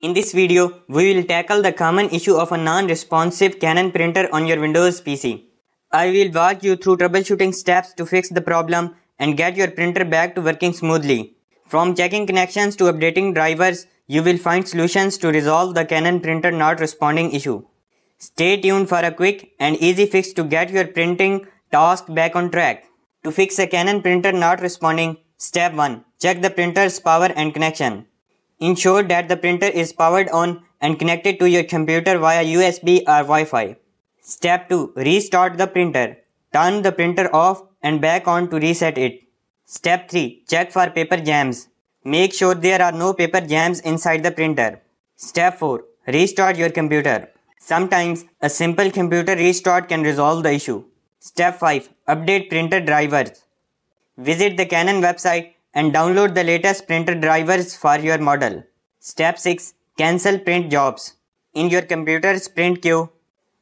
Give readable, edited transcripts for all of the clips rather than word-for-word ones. In this video, we will tackle the common issue of a non-responsive Canon printer on your Windows PC. I will walk you through troubleshooting steps to fix the problem and get your printer back to working smoothly. From checking connections to updating drivers, you will find solutions to resolve the Canon printer not responding issue. Stay tuned for a quick and easy fix to get your printing task back on track. To fix a Canon printer not responding, Step 1. Check the printer's power and connection. Ensure that the printer is powered on and connected to your computer via USB or Wi-Fi. Step 2. Restart the printer. Turn the printer off and back on to reset it. Step 3. Check for paper jams. Make sure there are no paper jams inside the printer. Step 4. Restart your computer. Sometimes a simple computer restart can resolve the issue. Step 5. Update printer drivers. Visit the Canon website and download the latest printer drivers for your model. Step 6. Cancel print jobs. In your computer's print queue,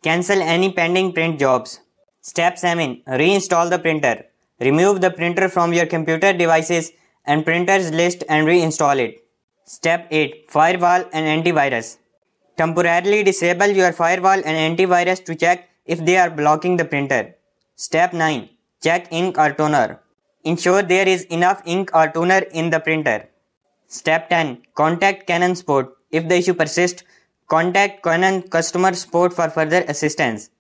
cancel any pending print jobs. Step 7. Reinstall the printer. Remove the printer from your computer devices and printers list and reinstall it. Step 8. Firewall and antivirus. Temporarily disable your firewall and antivirus to check if they are blocking the printer. Step 9. Check ink or toner. Ensure there is enough ink or toner in the printer. Step 10. Contact Canon support. If the issue persists, contact Canon customer support for further assistance.